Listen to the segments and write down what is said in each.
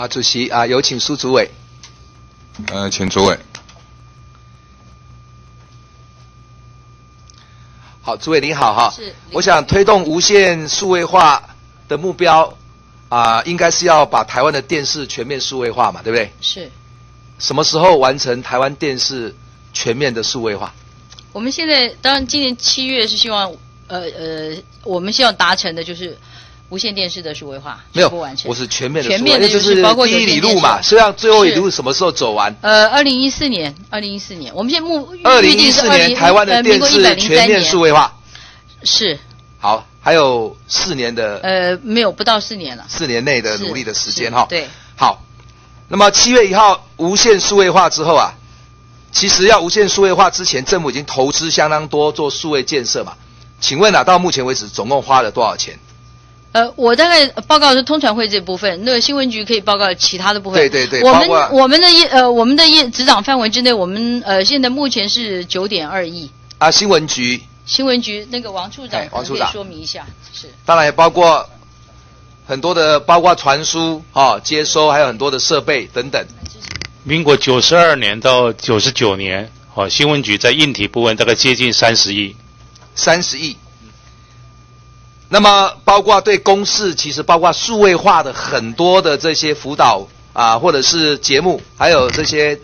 好，主席啊，有请苏主委。请主委。好，主委您好哈。是。我想推动无线数位化的目标啊，应该是要把台湾的电视全面数位化嘛，对不对？是。什么时候完成台湾电视全面的数位化？我们现在当然今年7月是希望我们希望达成的就是无线电视的数位化没有完成，我是全面的数位，全面的就是包括第一里路嘛，虽然最后一路什么时候走完？2014年，我们现在2014年台湾的电视全面数位化是好，还有4年的没有不到4年了，4年内的努力的时间哈。对，好，那么7月1号无线数位化之后啊，其实要无线数位化之前，政府已经投资相当多做数位建设嘛。请问啊，到目前为止总共花了多少钱？我大概报告是通传会这部分，那个新闻局可以报告其他的部分。对对对，我们的执掌范围之内，我们现在目前是9.2亿。啊，新闻局那个王处长，王处长说明一下，是。当然也包括很多的，包括传输啊、接收，还有很多的设备等等。民国92年到99年，好、哦，新闻局在硬体部分大概接近30亿。30亿，那么包括对公视，其实包括数位化的很多的这些辅导啊，或者是节目，还有这些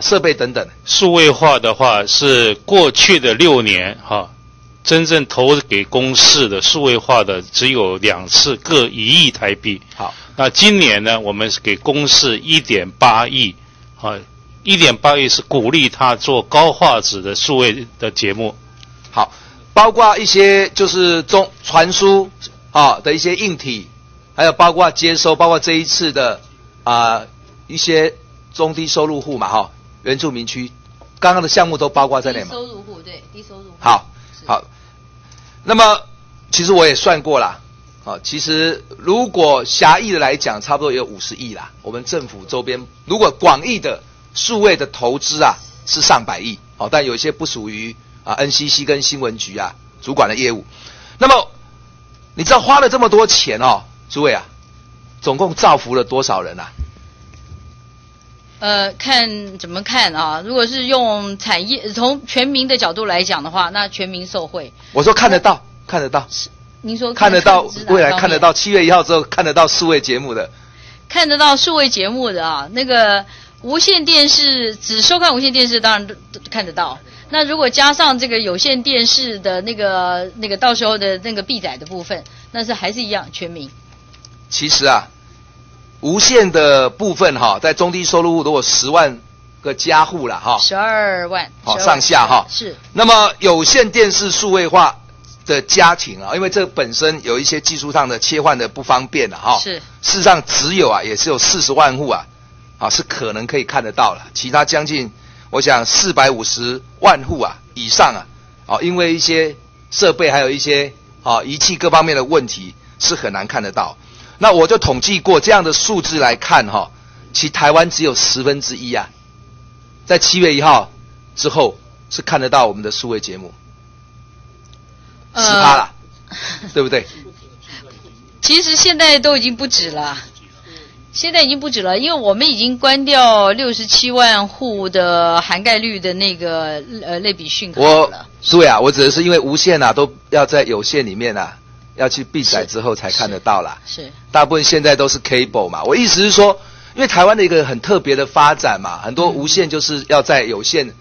设备等等。数位化的话是过去的6年哈、啊，真正投给公视的数位化的只有2次，各1亿台币。好，那今年呢，我们是给公视1.8亿，啊，1.8亿是鼓励他做高画质的数位的节目。好。包括一些就是传输啊的一些硬体，还有包括接收，包括这一次的一些中低收入户嘛哈、哦，原住民区，刚刚的项目都包括在内嘛。低收入户对，低收入户。好，好。那么其实我也算过啦，啊，其实如果狭义的来讲，差不多也有50亿啦。我们政府周边，如果广义的数位的投资啊，是上100亿，哦，但有一些不属于。啊 ，NCC 跟新闻局啊主管的业务，那么你知道花了这么多钱哦，诸位啊，总共造福了多少人啊？看怎么看啊？如果是用产业从全民的角度来讲的话，那全民受惠。我说看得到，看得到。是您说看得到未来看得到7月1号之后看得到数位节目的，看得到数位节目的啊，那个无线电视只收看无线电视，当然看得到。那如果加上这个有线电视的那个到时候的那个必载的部分，那是还是一样全民。其实啊，无线的部分哈，在中低收入户如果10万个家户啦哈，12万好上下哈是。那么有线电视数位化的家庭啊，因为这本身有一些技术上的切换的不方便了哈。是。事实上只有啊，也是有40万户啊，啊是可能可以看得到了，其他将近。我想450万户啊以上啊，哦，因为一些设备还有一些仪器各方面的问题是很难看得到。那我就统计过这样的数字来看哈、哦，其台湾只有1/10啊，在7月1号之后是看得到我们的数位节目，10%啦，对不对？其实现在都已经不止了。现在已经不止了，因为我们已经关掉67万户的涵盖率的那个类比讯号了。对啊，我指的是因为无线啊都要在有线里面啊要去必载之后才看得到啦。是。大部分现在都是 cable 嘛，我意思是说，因为台湾的一个很特别的发展嘛，很多无线就是要在有线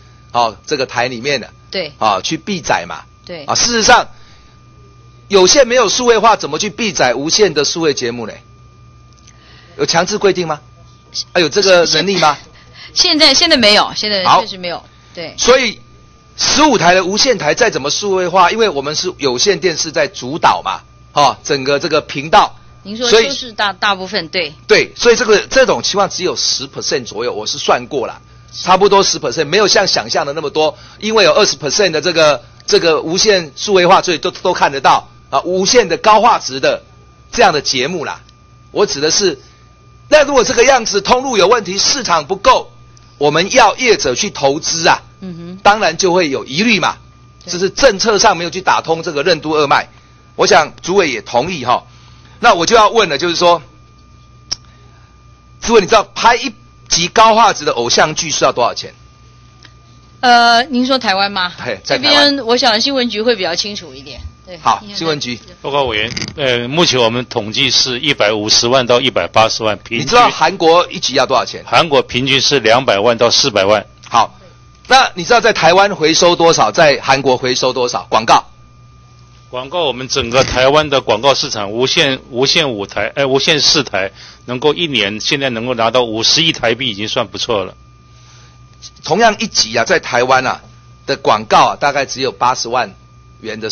这个台里面的对啊去必载嘛。对。啊，事实上有线没有数位化，怎么去必载无线的数位节目呢？有强制规定吗？啊，有这个能力吗？现在没有，现在确实没有。对。所以15台的无线台再怎么数位化，因为我们是有线电视在主导嘛，哦，整个这个频道。您说就是大部分对。对，所以这种情况只有10% 左右，我是算过了，差不多10%，没有像想象的那么多，因为有20% 的这个无线数位化，所以都看得到啊，无线的高画质的这样的节目啦。我指的是。那如果这个样子通路有问题，市场不够，我们要业者去投资啊，当然就会有疑虑嘛。这是政策上没有去打通这个任督二脉，我想主委也同意哈。那我就要问了，就是说，诸位，你知道拍一集高画质的偶像剧是要多少钱？您说台湾吗？对，在台湾，这边我想新闻局会比较清楚一点。对，好，新闻局报告委员，目前我们统计是150万到180万平均。你知道韩国一集要多少钱？韩国平均是200万到400万。好，那你知道在台湾回收多少，在韩国回收多少？广告。广告，我们整个台湾的广告市场无线四台，能够一年现在能够拿到50亿台币，已经算不错了。同样一集啊，在台湾啊的广告啊，大概只有80万元的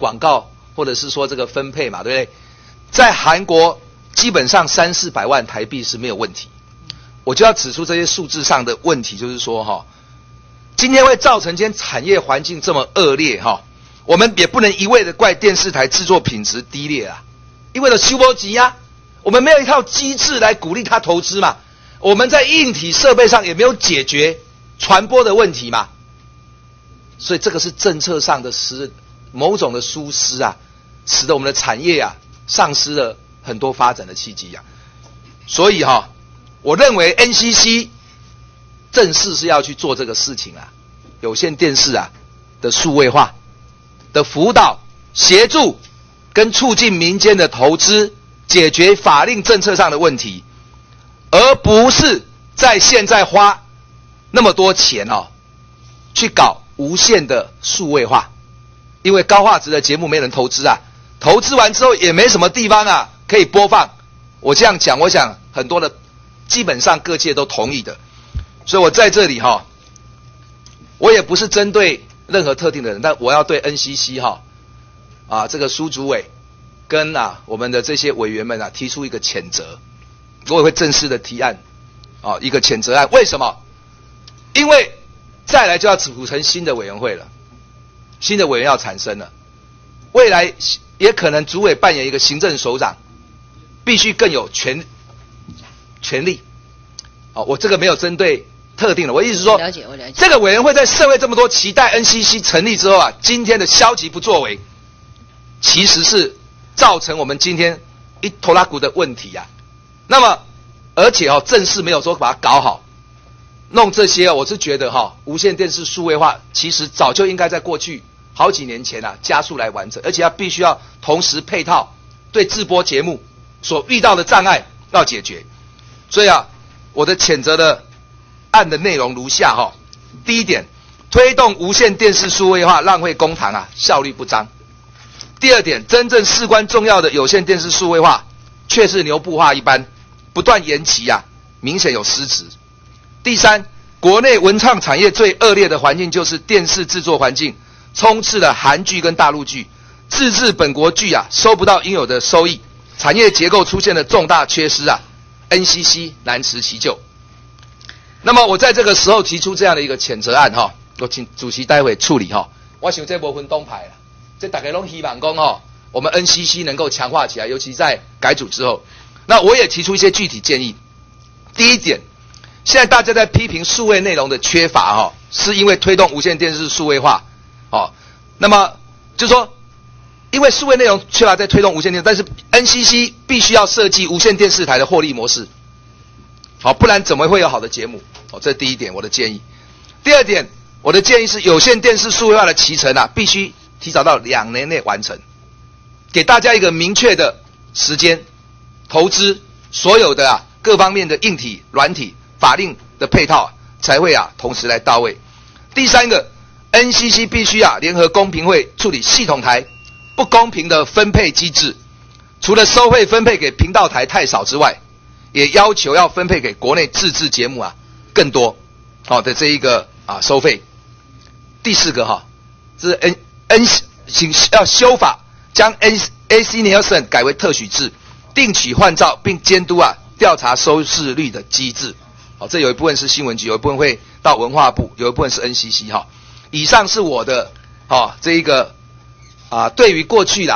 广告，或者是说这个分配嘛，对不对？在韩国基本上300、400万台币是没有问题。我就要指出这些数字上的问题，就是说哈，今天会造成今天产业环境这么恶劣哈。我们也不能一味的怪电视台制作品质低劣啊，因为修波级啊，我们没有一套机制来鼓励他投资嘛，我们在硬体设备上也没有解决传播的问题嘛，所以这个是政策上的某种的疏失啊，使得我们的产业啊丧失了很多发展的契机啊，所以哈，我认为 NCC 正式是要去做这个事情啊，有线电视啊的数位化。的辅导、协助跟促进民间的投资，解决法令政策上的问题，而不是在现在花那么多钱哦，去搞无限的数位化，因为高画质的节目没人投资啊，投资完之后也没什么地方啊可以播放。我这样讲，我想很多的基本上各界都同意的，所以我在这里哈，我也不是针对任何特定的人，但我要对 NCC 这个苏主委跟我们的这些委员们提出一个谴责，我也会正式的提案一个谴责案。为什么？因为再来就要组成新的委员会了，新的委员要产生了，未来也可能主委扮演一个行政首长，必须更有权力。我这个没有针对特定的，我意思是说，我了解这个委员会在社会这么多期待 NCC 成立之后啊，今天的消极不作为，其实是造成我们今天一头拉骨的问题啊。那么，而且正式没有说把它搞好，弄这些，我是觉得无线电视数位化其实早就应该在过去好几年前啊加速来完成，而且必须要同时配套对直播节目所遇到的障碍要解决。所以啊，我的谴责的案的内容如下哈，第一点，推动无线电视数位化浪费公帑啊，效率不彰；第二点，真正事关重要的有线电视数位化却是牛步化一般，不断延期啊，明显有失职；第三，国内文创产业最恶劣的环境就是电视制作环境充斥了韩剧跟大陆剧，自制本国剧啊收不到应有的收益，产业结构出现了重大缺失啊 ，NCC 难辞其咎。那么我在这个时候提出这样的一个谴责案哈，我请主席待会处理哈。我想这不分党派了，这大家都希望说我们 NCC 能够强化起来，尤其在改组之后。那我也提出一些具体建议。第一点，现在大家在批评数位内容的缺乏哈，是因为推动无线电视数位化哦。那么就是说，因为数位内容缺乏在推动无线电视，但是 NCC 必须要设计无线电视台的获利模式。好，不然怎么会有好的节目？这第一点我的建议。第二点，我的建议是有线电视数位化的期程啊，必须提早到2年内完成，给大家一个明确的时间。投资所有的各方面的硬体、软体、法令的配套才会同时来到位。第三个 ，NCC 必须联合公平会处理系统台不公平的分配机制，除了收费分配给频道台太少之外，也要求要分配给国内自制节目更多的这一个收费。第四个这是 要修法，将 AC Nielsen 改为特许制，定期换照并监督调查收视率的机制。这有一部分是新闻局，有一部分会到文化部，有一部分是 NCC 以上是我的这一个对于过去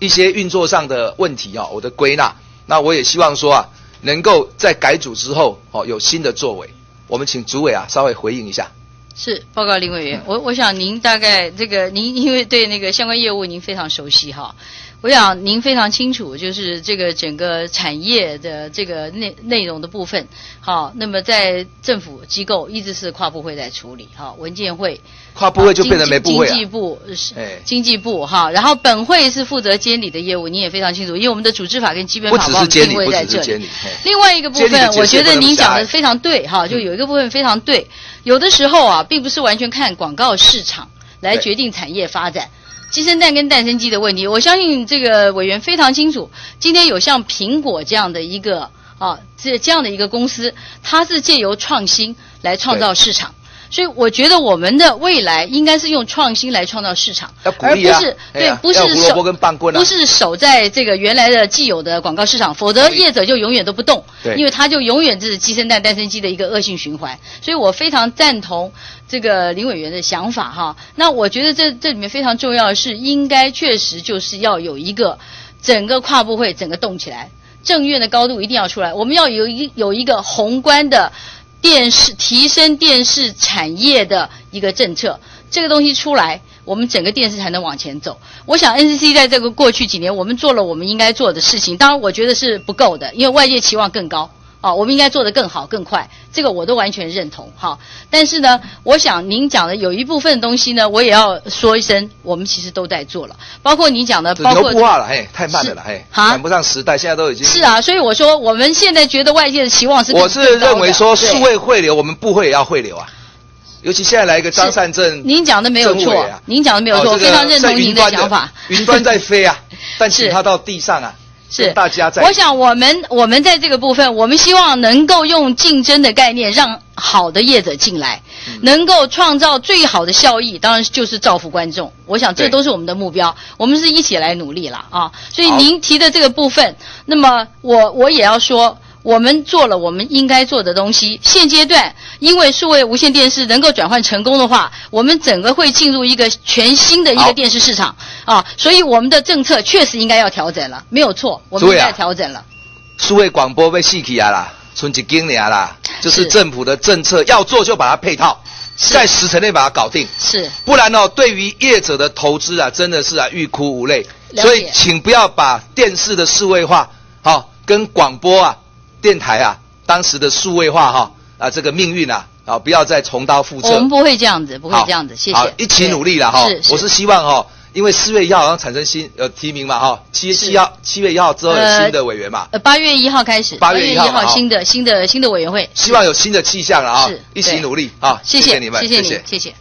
一些运作上的问题我的归纳。那我也希望说能够在改组之后有新的作为。我们请主委稍微回应一下。是，报告林委员，我想您大概这个您因为对那个相关业务您非常熟悉哈，我想您非常清楚，就是这个整个产业的这个内容的部分。好，那么在政府机构一直是跨部会在处理，哈，文建会，跨部会就变得没部会、啊，经济部哈，然后本会是负责监理的业务，你也非常清楚，因为我们的组织法跟基本法把我们定位在这里。另外一个部分，我觉得您讲的非常对哈，就有一个部分非常对，有的时候啊，并不是完全看广告市场来决定产业发展。鸡生蛋跟蛋生鸡的问题，我相信这个委员非常清楚。今天有像苹果这样的一个啊，这样的一个公司，它是借由创新来创造市场。所以我觉得我们的未来应该是用创新来创造市场，要鼓励啊、而不是对、啊，不是胡萝卜跟棒棍、啊，不是守在这个原来的既有的广告市场，否则业者就永远都不动，因为他就永远是鸡生蛋蛋生鸡的一个恶性循环。所以我非常赞同这个林委员的想法哈。那我觉得这里面非常重要的是，应该确实就是要有一个整个跨部会整个动起来，政院的高度一定要出来，我们要有一个宏观的。提升电视产业的一个政策，这个东西出来，我们整个电视才能往前走。我想 NCC 在这个过去几年，我们做了我们应该做的事情，当然我觉得是不够的，因为外界期望更高啊，我们应该做得更好更快，这个我都完全认同哈。但是呢，我想您讲的有一部分东西呢，我也要说一声，我们其实都在做了，包括你讲的，包括牛不化了，嘿，太慢了了，嘿，赶不上时代，现在都已经是啊。所以我说，我们现在觉得外界的期望是更高的，我是认为说数位汇流，我们部会也要汇流啊。尤其现在来一个张善政，您讲的没有错，啊、您讲的没有错，我、非常认同您的想法。云端在飞啊，但是它到地上啊。是大家在，我想我们在这个部分，我们希望能够用竞争的概念，让好的业者进来，能够创造最好的效益，当然就是造福观众。我想这都是我们的目标，我们是一起来努力了啊。所以您提的这个部分，那么我也要说，我们做了我们应该做的东西。现阶段，因为数位无线电视能够转换成功的话，我们整个会进入一个全新的一个电视市场啊，所以我们的政策确实应该要调整了，没有错，我们应该调整了。数位广播被洗去啊啦，剩一间尔啦，就是政府的政策要做就把它配套，在时程内把它搞定，是，不然哦，对于业者的投资啊，真的是啊欲哭无泪。所以，请不要把电视的数位化，好、哦，跟广播啊。电台啊，当时的数位化哈啊，这个命运啊啊，不要再重蹈覆辙。我们不会这样子，不会这样子，谢谢。好，一起努力了哈。我是希望哈，因为4月1号好像产生新提名嘛哈，7月1号之后有新的委员嘛。8月1号开始。8月1号新的委员会。希望有新的气象了啊！一起努力啊！谢谢你们，谢谢你，谢谢。